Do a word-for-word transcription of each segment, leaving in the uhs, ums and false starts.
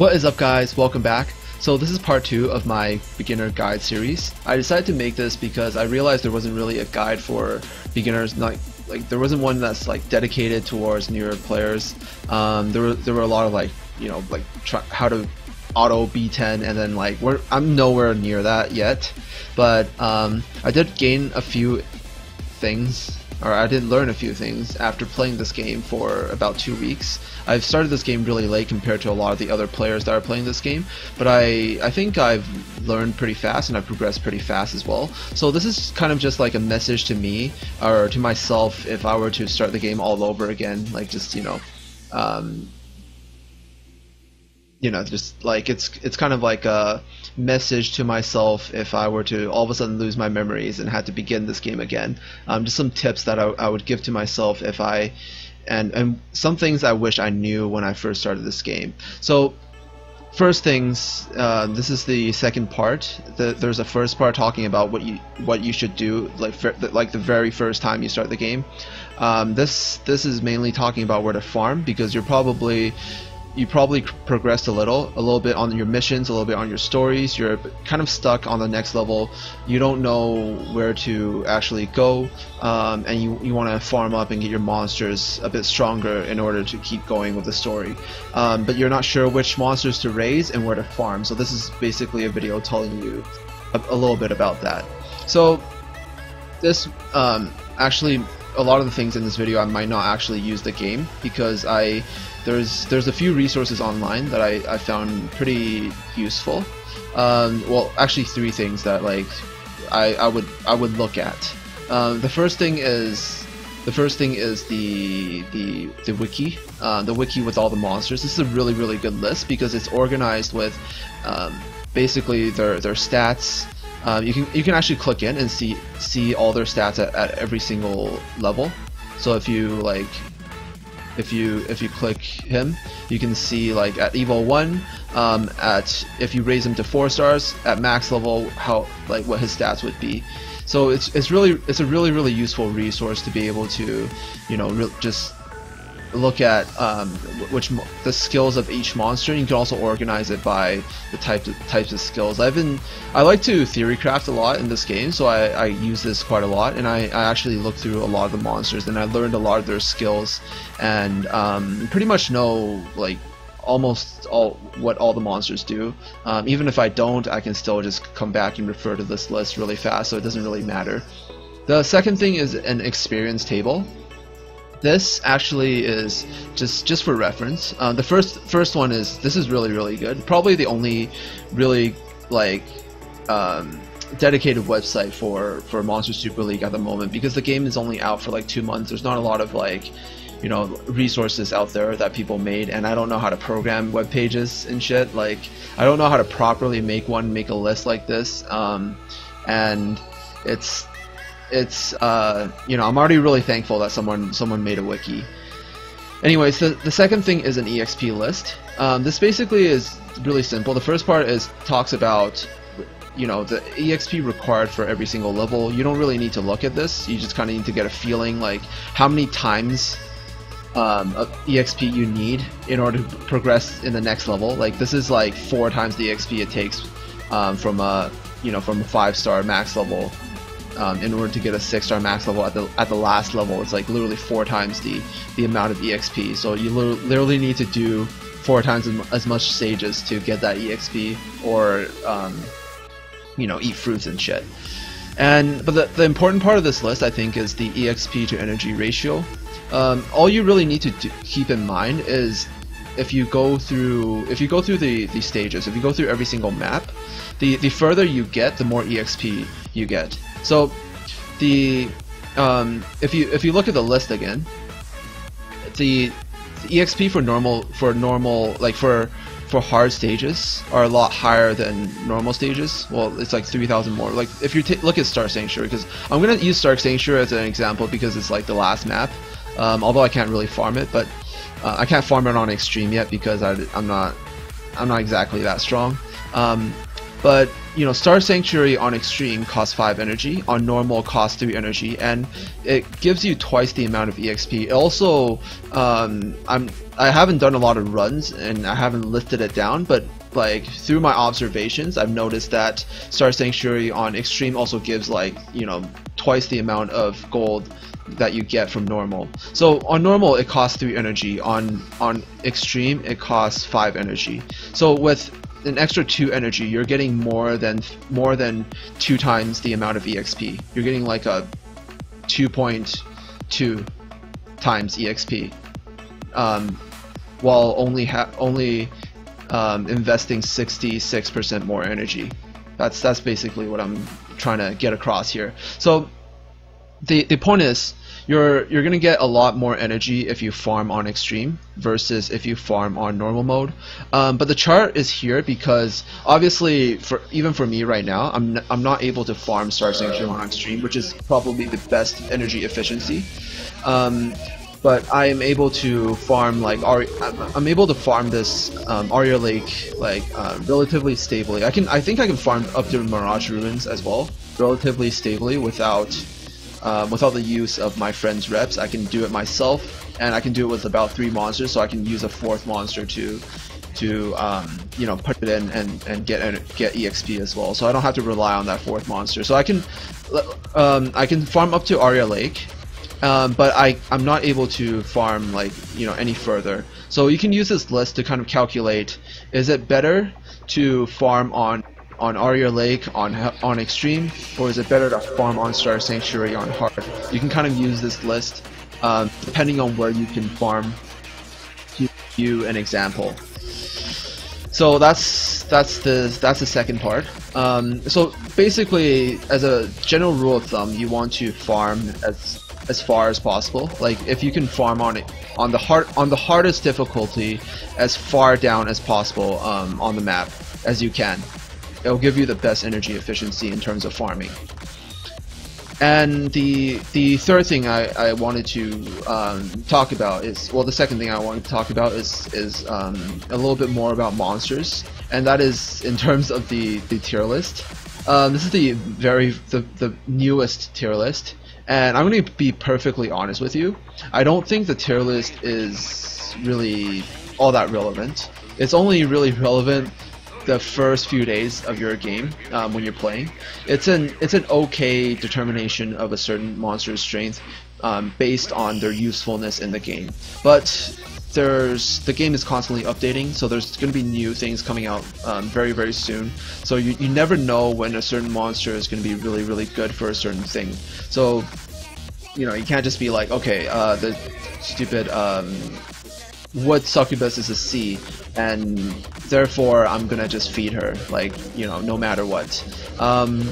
What is up, guys? Welcome back. So this is part two of my beginner guide series. I decided to make this because I realized there wasn't really a guide for beginners, not like there wasn't one that's like dedicated towards newer players. Um, there were there were a lot of like you know like try, how to auto B ten, and then like we're, I'm nowhere near that yet. But um, I did gain a few things. Or I did learn a few things after playing this game for about two weeks. I've started this game really late compared to a lot of the other players that are playing this game, but I, I think I've learned pretty fast and I've progressed pretty fast as well. So this is kind of just like a message to me, or to myself, if I were to start the game all over again, like just, you know, um, you know, just like it's it's kind of like a message to myself if I were to all of a sudden lose my memories and had to begin this game again. Um, just some tips that I, I would give to myself if I, and and some things I wish I knew when I first started this game. So first things, uh, this is the second part. The, there's a first part talking about what you what you should do, like for, like the very first time you start the game. Um, this this is mainly talking about where to farm, because you're probably you probably progressed a little, a little bit on your missions, a little bit on your stories. You're kind of stuck on the next level. You don't know where to actually go, um, and you, you want to farm up and get your monsters a bit stronger in order to keep going with the story. Um, but you're not sure which monsters to raise and where to farm. So this is basically a video telling you a, a little bit about that. So this um, actually, a lot of the things in this video I might not actually use the game, because I there's there's a few resources online that I, I found pretty useful. Um, well, actually three things that like I, I would I would look at. Um, the first thing is the first thing is the the the wiki, uh, the wiki with all the monsters. This is a really really good list because it's organized with um, basically their their stats. Um, you can you can actually click in and see see all their stats at, at every single level. So if you like, if you if you click him, you can see like at Evo one, um, at if you raise him to four stars at max level, how like what his stats would be. So it's it's really it's a really really useful resource to be able to, you know, re just look at um, which mo the skills of each monster. You can also organize it by the types of, types of skills. I've been I like to theorycraft a lot in this game, so I, I use this quite a lot, and I, I actually look through a lot of the monsters and I learned a lot of their skills, and um, pretty much know like almost all what all the monsters do. Um, even if I don't, I can still just come back and refer to this list really fast, so it doesn't really matter. The second thing is an experience table. This actually is just just for reference. Uh, the first first one is this is really really good. Probably the only really like um, dedicated website for for Monster Super League at the moment, because the game is only out for like two months. There's not a lot of like you know resources out there that people made, and I don't know how to program web pages and shit. Like I don't know how to properly make one, make a list like this, um, and it's. It's uh, you know I'm already really thankful that someone someone made a wiki. Anyways, the the second thing is an E X P list. Um, this basically is really simple. The first part is talks about you know the E X P required for every single level. You don't really need to look at this. You just kind of need to get a feeling like how many times um, of E X P you need in order to progress in the next level. Like this is like four times the E X P it takes um, from a you know from a five star max level. Um, in order to get a six-star max level at the at the last level, it's like literally four times the the amount of E X P. So you literally need to do four times as much stages to get that E X P, or um, you know, eat fruits and shit. And but the the important part of this list, I think, is the E X P to energy ratio. Um, all you really need to do, keep in mind is if you go through if you go through the the stages, if you go through every single map, the the further you get, the more E X P you get. So, the um, if you if you look at the list again, the, the E X P for normal for normal like for for hard stages are a lot higher than normal stages. Well, it's like three thousand more. Like if you t look at Star Sanctuary, because I'm gonna use Star Sanctuary as an example because it's like the last map. Um, although I can't really farm it, but uh, I can't farm it on extreme yet because I, I'm not I'm not exactly that strong. Um, But you know, Star Sanctuary on Extreme costs five energy, on normal costs three energy, and it gives you twice the amount of E X P. It also, um, I'm I haven't done a lot of runs and I haven't listed it down, but like through my observations, I've noticed that Star Sanctuary on Extreme also gives like you know twice the amount of gold that you get from normal. So on normal it costs three energy, on on Extreme it costs five energy. So with an extra two energy, you're getting more than more than two times the amount of E X P. You're getting like a two point two times E X P, um, while only ha only um, investing sixty-six percent more energy. That's that's basically what I'm trying to get across here. So the the point is, You're, you're going to get a lot more energy if you farm on Extreme versus if you farm on normal mode. Um, but the chart is here because obviously, for even for me right now, I'm, n I'm not able to farm Star Sanctuary on Extreme, which is probably the best energy efficiency. Um, but I am able to farm like Ari I'm able to farm this um, Aria Lake like uh, relatively stably. I can I think I can farm up to Mirage Ruins as well, relatively stably without. Um, without the use of my friend's reps. I can do it myself, and I can do it with about three monsters, so I can use a fourth monster to to um, you know, put it in and, and get get E X P as well, so I don't have to rely on that fourth monster. So I can um, I can farm up to Aria Lake, um, but I, I'm not able to farm like you know any further. So you can use this list to kind of calculate, is it better to farm on on Aria Lake on on Extreme, or is it better to farm on Star Sanctuary on hard? You can kind of use this list um, depending on where you can farm. To you an example. So that's that's the that's the second part. Um, so basically, as a general rule of thumb, you want to farm as as far as possible. Like if you can farm on it on the hard on the hardest difficulty, as far down as possible um, on the map as you can. It'll give you the best energy efficiency in terms of farming. And the the third thing I, I wanted to um, talk about is, well, the second thing I wanted to talk about is is um, a little bit more about monsters, and that is in terms of the the tier list. Um, this is the very the the newest tier list, and I'm going to be perfectly honest with you. I don't think the tier list is really all that relevant. It's only really relevant the first few days of your game um, when you're playing. It's an it's an okay determination of a certain monster's strength um, based on their usefulness in the game. But there's the game is constantly updating, so there's going to be new things coming out um, very very soon. So you you never know when a certain monster is going to be really really good for a certain thing. So you know you can't just be like, okay, uh, the stupid. Um, Wood Succubus is a C, and therefore I'm gonna just feed her, like, you know, no matter what. Um,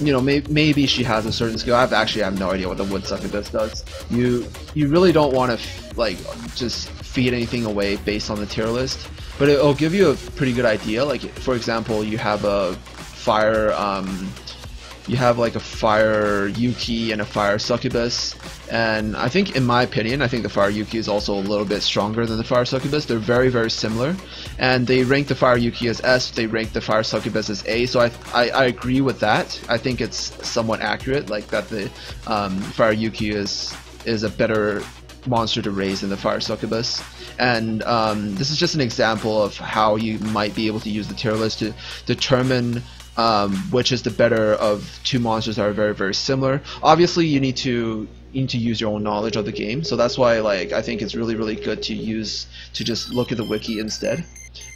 you know, may maybe she has a certain skill. I've actually I have no idea what the Wood Succubus does. You you really don't want to like just feed anything away based on the tier list, but it'll give you a pretty good idea. Like, for example, you have a fire. Um, You have like a fire Yuki and a fire Succubus, and I think, in my opinion, I think the fire Yuki is also a little bit stronger than the fire Succubus. They're very very similar, and they rank the fire Yuki as S, they rank the fire Succubus as A. So I I, I agree with that. I think it's somewhat accurate, like that the um, fire Yuki is is a better monster to raise than the fire Succubus. And um, this is just an example of how you might be able to use the tier list to determine Um, which is the better of two monsters that are very very similar. Obviously you need to you need to use your own knowledge of the game, so that's why like I think it's really really good to use to just look at the wiki instead.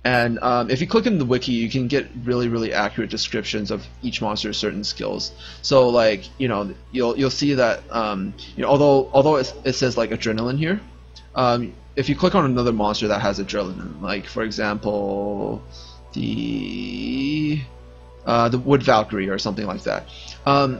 And um, if you click in the wiki, you can get really really accurate descriptions of each monster's certain skills. So like you know you'll you'll see that um, you know although although it, it says like adrenaline here, um, if you click on another monster that has adrenaline, like for example the Uh, the Wood Valkyrie or something like that. Um,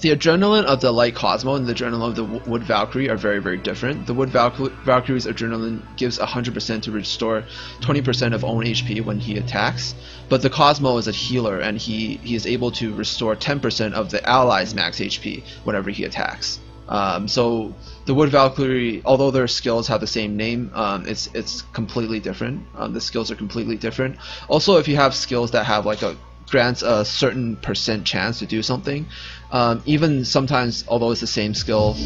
the adrenaline of the Light Cosmo and the adrenaline of the w Wood Valkyrie are very very different. The Wood Valky Valkyrie's adrenaline gives one hundred percent to restore twenty percent of own H P when he attacks, but the Cosmo is a healer, and he, he is able to restore ten percent of the allies' max H P whenever he attacks. Um, so the Wood Valkyrie, although their skills have the same name, um, it's it's completely different. Um, the skills are completely different. Also, if you have skills that have like a grants a certain percent chance to do something, um, even sometimes, although it's the same skill,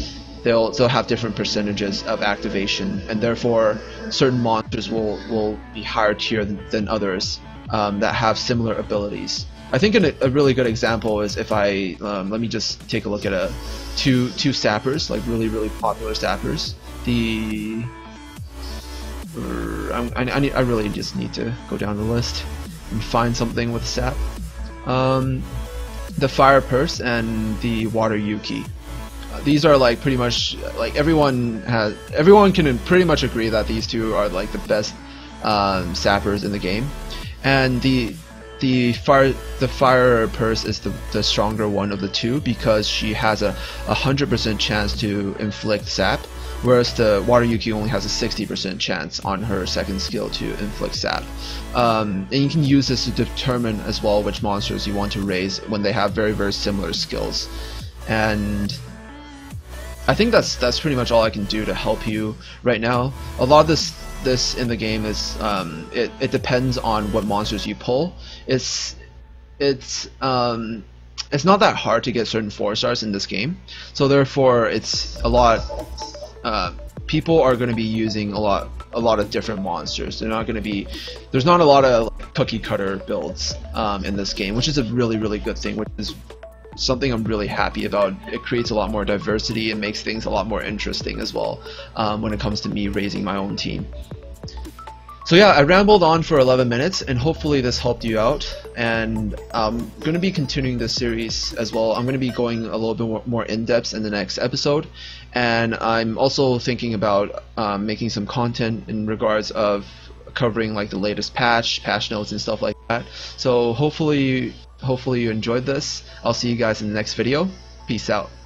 they'll they'll have different percentages of activation, and therefore certain monsters will will be higher tier than, than others um, that have similar abilities. I think an, a really good example is if I um, let me just take a look at a two two sappers, like really really popular sappers. The er, I, I, need, I really just need to go down the list and find something with sap. Um, the Fire Purse and the Water Yuki. Uh, these are like pretty much like everyone has everyone can pretty much agree that these two are like the best um, sappers in the game, and the The fire, the fire purse is the, the stronger one of the two because she has a one hundred percent chance to inflict sap, whereas the Water Yuki only has a sixty percent chance on her second skill to inflict sap. Um, and you can use this to determine as well which monsters you want to raise when they have very very similar skills. And I think that's that's pretty much all I can do to help you right now. A lot of this this in the game is um, it it depends on what monsters you pull. It's it's um, it's not that hard to get certain four stars in this game, so therefore it's a lot. Uh, people are going to be using a lot a lot of different monsters. They're not going to be there's not a lot of like, cookie cutter builds um, in this game, which is a really really good thing. Which is something I'm really happy about. It creates a lot more diversity and makes things a lot more interesting as well um, when it comes to me raising my own team. So yeah, I rambled on for eleven minutes and hopefully this helped you out, and I'm going to be continuing this series as well. I'm going to be going a little bit more, more in-depth in the next episode, and I'm also thinking about um, making some content in regards of covering like the latest patch, patch notes and stuff like that. So hopefully Hopefully you enjoyed this. I'll see you guys in the next video. Peace out.